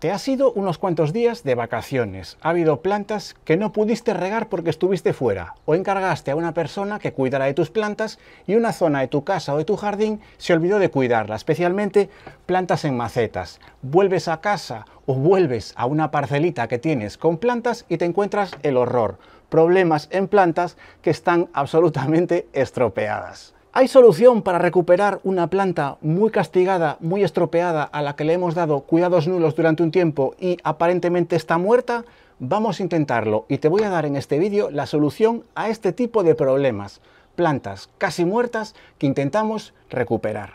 Te has ido unos cuantos días de vacaciones, ha habido plantas que no pudiste regar porque estuviste fuera, o encargaste a una persona que cuidara de tus plantas y una zona de tu casa o de tu jardín se olvidó de cuidarla, especialmente plantas en macetas. Vuelves a casa o vuelves a una parcelita que tienes con plantas y te encuentras el horror, problemas en plantas que están absolutamente estropeadas. ¿Hay solución para recuperar una planta muy castigada, muy estropeada, a la que le hemos dado cuidados nulos durante un tiempo y aparentemente está muerta? Vamos a intentarlo y te voy a dar en este vídeo la solución a este tipo de problemas, plantas casi muertas que intentamos recuperar.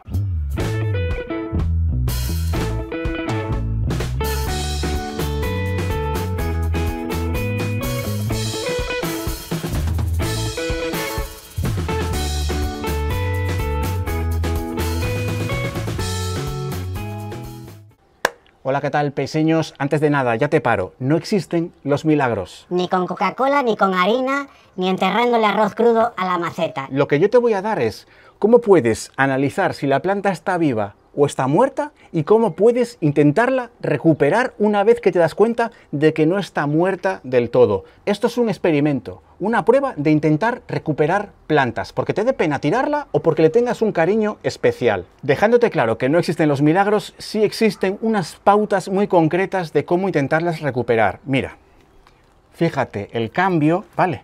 Hola, ¿qué tal, paiseños? Antes de nada, ya te paro, no existen los milagros. Ni con Coca-Cola, ni con harina, ni enterrándole arroz crudo a la maceta. Lo que yo te voy a dar es cómo puedes analizar si la planta está viva o está muerta y cómo puedes intentarla recuperar una vez que te das cuenta de que no está muerta del todo. Esto es un experimento, una prueba de intentar recuperar plantas, porque te dé pena tirarla o porque le tengas un cariño especial. Dejándote claro que no existen los milagros, sí existen unas pautas muy concretas de cómo intentarlas recuperar. Mira, fíjate el cambio, ¿vale?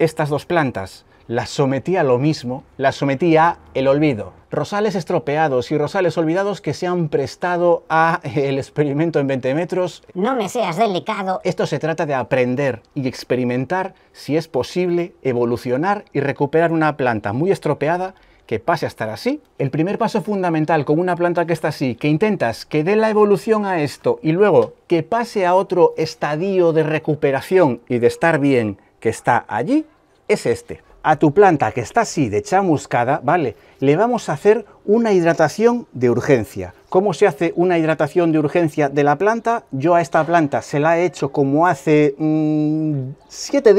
Estas dos plantas las sometí a lo mismo, las sometí a el olvido. Rosales estropeados y rosales olvidados que se han prestado a el experimento en 20 metros. No me seas delicado. Esto se trata de aprender y experimentar si es posible evolucionar y recuperar una planta muy estropeada que pase a estar así. El primer paso fundamental con una planta que está así, que intentas que dé la evolución a esto y luego que pase a otro estadio de recuperación y de estar bien que está allí, es este. A tu planta que está así de chamuscada, ¿vale?, le vamos a hacer una hidratación de urgencia. ¿Cómo se hace una hidratación de urgencia de la planta? Yo a esta planta se la he hecho como hace 6-7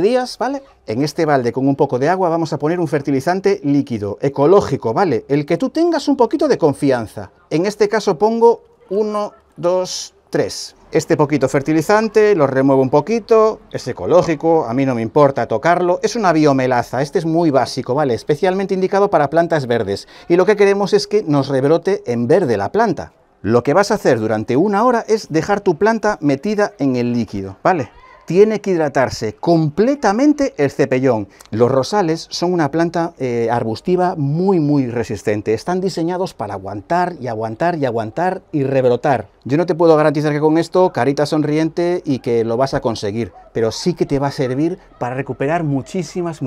días, ¿vale? En este balde con un poco de agua vamos a poner un fertilizante líquido, ecológico, ¿vale? El que tú tengas un poquito de confianza. En este caso pongo 1, 2, 3. Este poquito fertilizante, lo remuevo un poquito, es ecológico, a mí no me importa tocarlo, es una biomelaza, este es muy básico, ¿vale? Especialmente indicado para plantas verdes, y lo que queremos es que nos rebrote en verde la planta. Lo que vas a hacer durante una hora es dejar tu planta metida en el líquido, ¿vale? Tiene que hidratarse completamente el cepellón. Los rosales son una planta arbustiva muy resistente. Están diseñados para aguantar y aguantar y aguantar y rebrotar. Yo no te puedo garantizar que con esto, carita sonriente y que lo vas a conseguir, pero sí que te va a servir para recuperar muchísimas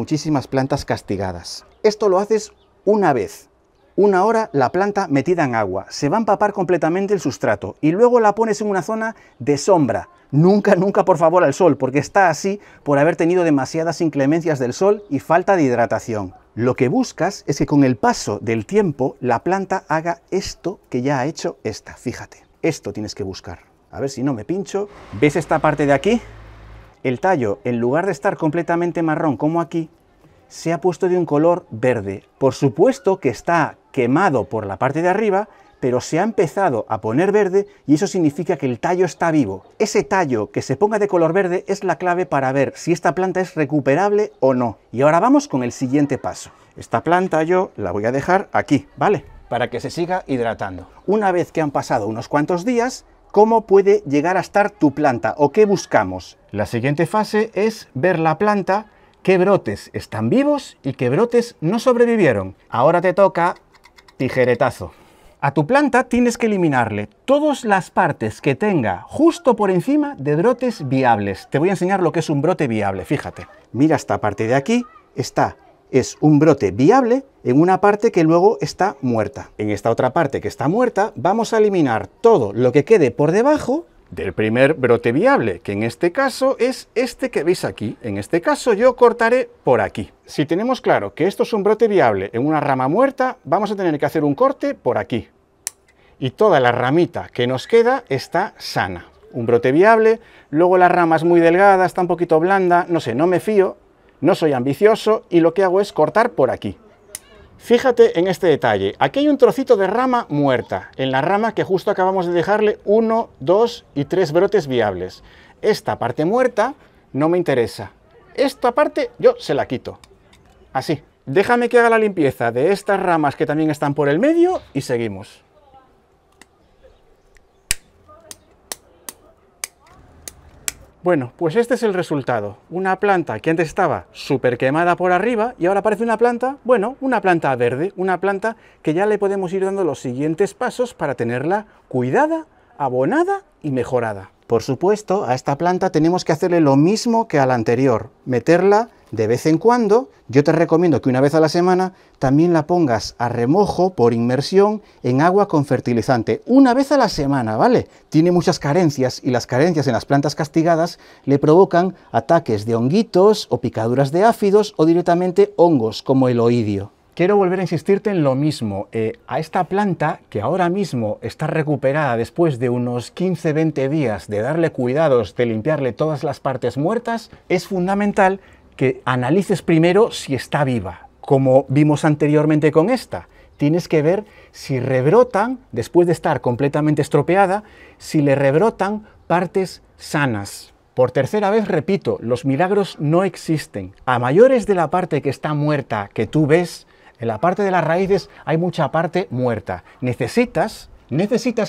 plantas castigadas. Esto lo haces una vez. Una hora la planta metida en agua, se va a empapar completamente el sustrato y luego la pones en una zona de sombra. Nunca por favor al sol, porque está así por haber tenido demasiadas inclemencias del sol y falta de hidratación. Lo que buscas es que con el paso del tiempo la planta haga esto que ya ha hecho esta. Fíjate, esto tienes que buscar. A ver si no me pincho. ¿Ves esta parte de aquí? El tallo, en lugar de estar completamente marrón como aquí, se ha puesto de un color verde. Por supuesto que está quemado por la parte de arriba, pero se ha empezado a poner verde y eso significa que el tallo está vivo. Ese tallo que se ponga de color verde es la clave para ver si esta planta es recuperable o no. Y ahora vamos con el siguiente paso. Esta planta yo la voy a dejar aquí, ¿vale?, para que se siga hidratando. Una vez que han pasado unos cuantos días, ¿cómo puede llegar a estar tu planta o qué buscamos? La siguiente fase es ver la planta, qué brotes están vivos y qué brotes no sobrevivieron. Ahora te toca tijeretazo. A tu planta tienes que eliminarle todas las partes que tenga justo por encima de brotes viables. Te voy a enseñar lo que es un brote viable, fíjate. Mira esta parte de aquí, es un brote viable en una parte que luego está muerta. En esta otra parte que está muerta vamos a eliminar todo lo que quede por debajo del primer brote viable, que en este caso es este que veis aquí. En este caso yo cortaré por aquí. Si tenemos claro que esto es un brote viable en una rama muerta, vamos a tener que hacer un corte por aquí. Y toda la ramita que nos queda está sana. Un brote viable, luego la rama es muy delgada, está un poquito blanda, no sé, no me fío, no soy ambicioso y lo que hago es cortar por aquí. Fíjate en este detalle, aquí hay un trocito de rama muerta, en la rama que justo acabamos de dejarle 1, 2 y 3 brotes viables. Esta parte muerta no me interesa, esta parte yo se la quito, así. Déjame que haga la limpieza de estas ramas que también están por el medio y seguimos. Bueno, pues este es el resultado, una planta que antes estaba súper quemada por arriba y ahora parece una planta, bueno, una planta verde, una planta que ya le podemos ir dando los siguientes pasos para tenerla cuidada, abonada y mejorada. Por supuesto, a esta planta tenemos que hacerle lo mismo que a la anterior, meterla de vez en cuando. Yo te recomiendo que una vez a la semana también la pongas a remojo por inmersión en agua con fertilizante. Una vez a la semana, ¿vale? Tiene muchas carencias y las carencias en las plantas castigadas le provocan ataques de honguitos o picaduras de áfidos o directamente hongos como el oidio. Quiero volver a insistirte en lo mismo, a esta planta que ahora mismo está recuperada después de unos 15-20 días de darle cuidados, de limpiarle todas las partes muertas, es fundamental que analices primero si está viva, como vimos anteriormente con esta. Tienes que ver si rebrotan, después de estar completamente estropeada, si le rebrotan partes sanas. Por tercera vez repito, los milagros no existen. A mayores de la parte que está muerta que tú ves, en la parte de las raíces hay mucha parte muerta. Necesitas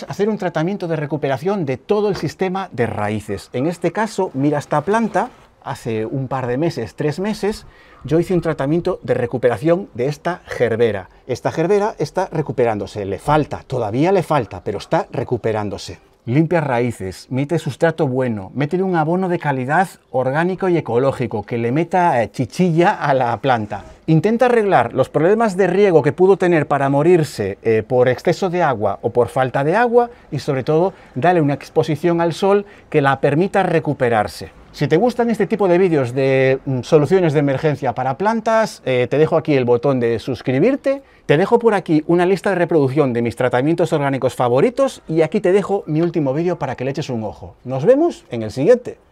hacer un tratamiento de recuperación de todo el sistema de raíces. En este caso, mira esta planta, hace un par de meses, 3 meses, yo hice un tratamiento de recuperación de esta gerbera. Esta gerbera está recuperándose, le falta, todavía le falta, pero está recuperándose. Limpia raíces, mete sustrato bueno, métele un abono de calidad orgánico y ecológico, que le meta chichilla a la planta. Intenta arreglar los problemas de riego que pudo tener para morirse por exceso de agua o por falta de agua y sobre todo, dale una exposición al sol que la permita recuperarse. Si te gustan este tipo de vídeos de soluciones de emergencia para plantas, te dejo aquí el botón de suscribirte, te dejo por aquí una lista de reproducción de mis tratamientos orgánicos favoritos y aquí te dejo mi último vídeo para que le eches un ojo. Nos vemos en el siguiente.